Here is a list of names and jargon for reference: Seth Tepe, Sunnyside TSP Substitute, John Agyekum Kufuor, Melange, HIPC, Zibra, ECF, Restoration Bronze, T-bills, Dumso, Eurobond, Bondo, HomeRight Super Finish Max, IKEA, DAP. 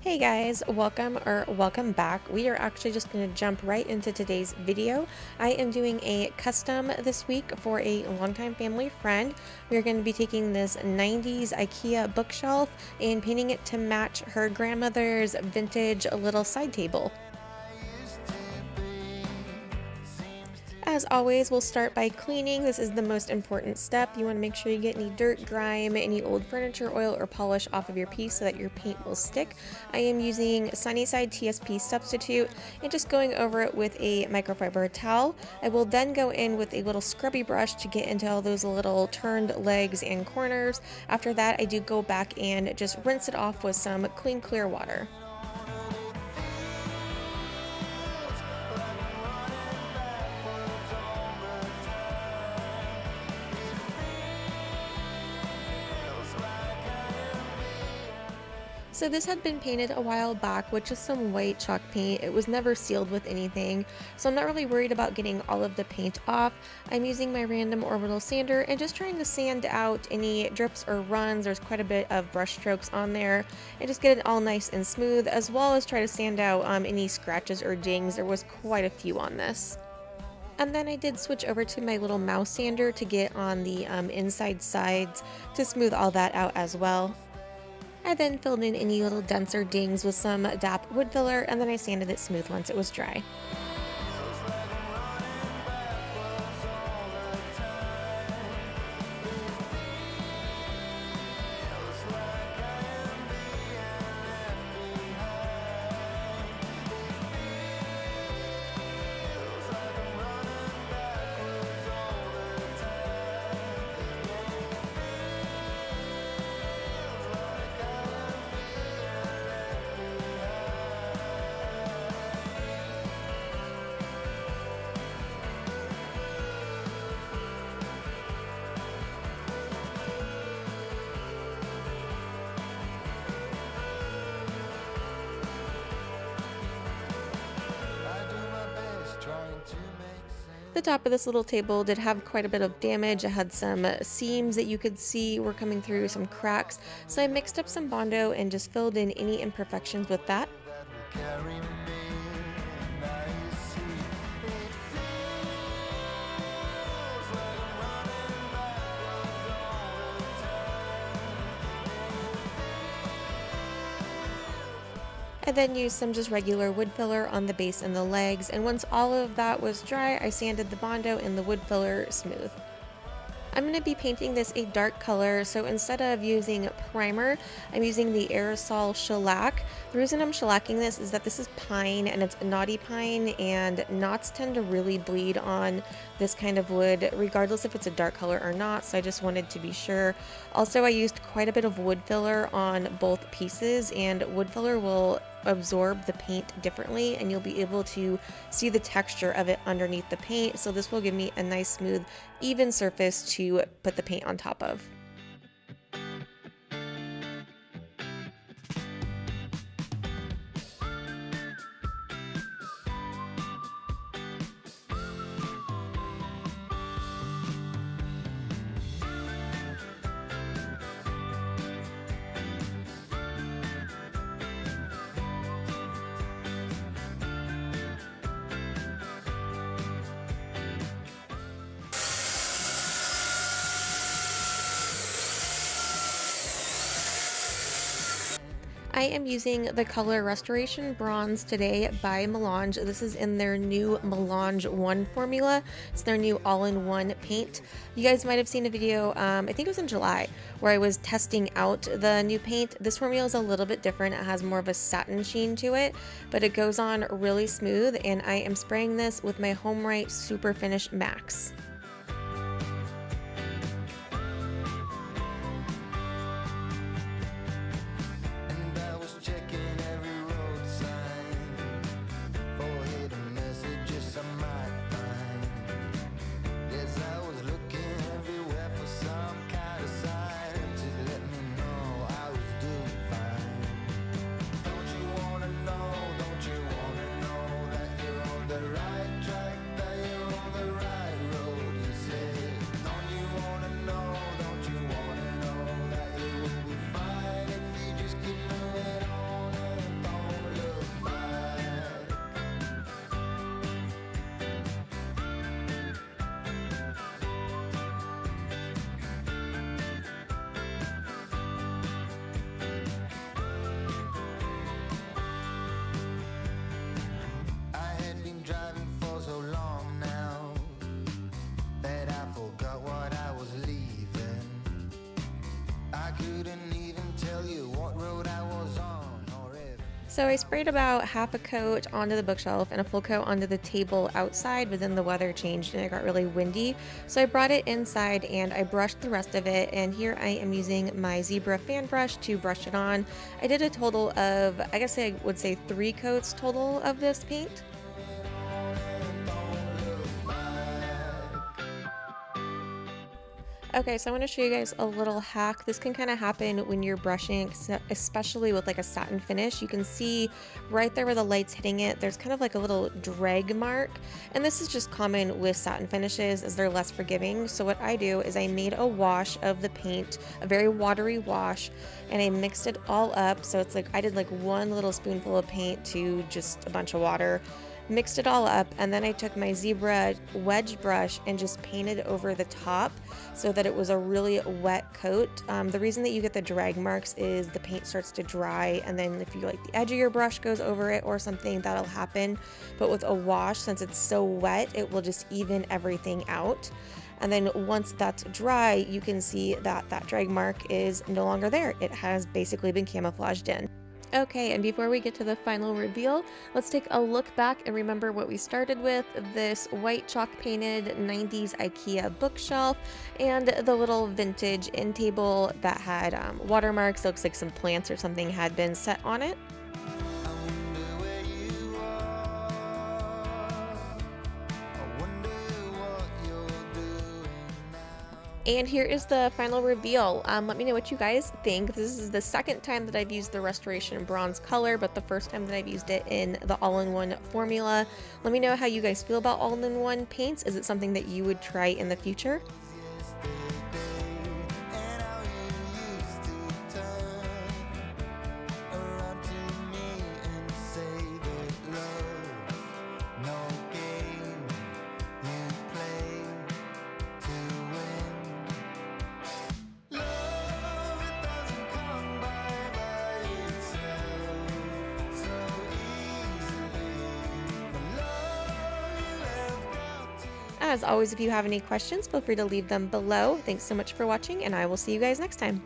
Hey guys, welcome back. We are actually just going to jump right into today's video. I am doing a custom this week for a longtime family friend. We're going to be taking this 90s IKEA bookshelf and painting it to match her grandmother's vintage little side table. As always, we'll start by cleaning. This is the most important step. You want to make sure you get any dirt, grime, any old furniture, oil, or polish off of your piece so that your paint will stick. I am using Sunnyside TSP Substitute and just going over it with a microfiber towel. I will then go in with a little scrubby brush to get into all those little turned legs and corners. After that, I do go back and just rinse it off with some clean, clear water. So this had been painted a while back with just some white chalk paint. It was never sealed with anything, so I'm not really worried about getting all of the paint off. I'm using my random orbital sander and just trying to sand out any drips or runs. There's quite a bit of brush strokes on there, and just get it all nice and smooth, as well as try to sand out any scratches or dings. There was quite a few on this. And then I did switch over to my little mouse sander to get on the inside sides to smooth all that out as well. I then filled in any little denser dings with some DAP wood filler, and then I sanded it smooth once it was dry. The top of this little table did have quite a bit of damage. It had some seams that you could see were coming through, some cracks, so I mixed up some Bondo and just filled in any imperfections with that. I then used some just regular wood filler on the base and the legs, and once all of that was dry, I sanded the Bondo and the wood filler smooth. I'm going to be painting this a dark color, so instead of using primer, I'm using the aerosol shellac. The reason I'm shellacking this is that this is pine, and it's knotty pine, and knots tend to really bleed on this kind of wood, regardless if it's a dark color or not, so I just wanted to be sure. Also, I used quite a bit of wood filler on both pieces, and wood filler will absorb the paint differently, and you'll be able to see the texture of it underneath the paint, so this will give me a nice smooth even surface to put the paint on top of. I am using the color Restoration Bronze today by Melange. This is in their new Melange 1 formula. It's their new all-in-one paint. You guys might have seen a video, I think it was in July, where I was testing out the new paint. This formula is a little bit different. It has more of a satin sheen to it, but it goes on really smooth, and I am spraying this with my HomeRight Super Finish Max. Right track, that you're on the right road. So I sprayed about half a coat onto the bookshelf and a full coat onto the table outside, but then the weather changed and it got really windy. So I brought it inside and I brushed the rest of it, and here I am using my Zibra fan brush to brush it on. I did a total of, I guess I would say 3 coats total of this paint. Okay, so I want to show you guys a little hack. This can kind of happen when you're brushing, especially with like a satin finish. You can see right there where the light's hitting it, there's kind of like a little drag mark. And this is just common with satin finishes as they're less forgiving. So what I do is I made a wash of the paint, a very watery wash, and I mixed it all up. So it's like I did like 1 little spoonful of paint to just a bunch of water. Mixed it all up, and then I took my Zibra wedge brush and just painted over the top so that it was a really wet coat. The reason that you get the drag marks is the paint starts to dry, and then if you like the edge of your brush goes over it or something, that'll happen. But with a wash, since it's so wet, it will just even everything out. And then once that's dry, you can see that that drag mark is no longer there. It has basically been camouflaged in. Okay, and before we get to the final reveal, let's take a look back and remember what we started with: this white chalk painted 90s IKEA bookshelf and the little vintage end table that had watermarks. Looks like some plants or something had been set on it. And here is the final reveal. Let me know what you guys think. This is the 2nd time that I've used the Restoration Bronze color, but the 1st time that I've used it in the all-in-one formula. Let me know how you guys feel about all-in-one paints. Is it something that you would try in the future? As always, if you have any questions, feel free to leave them below. Thanks so much for watching, and I will see you guys next time.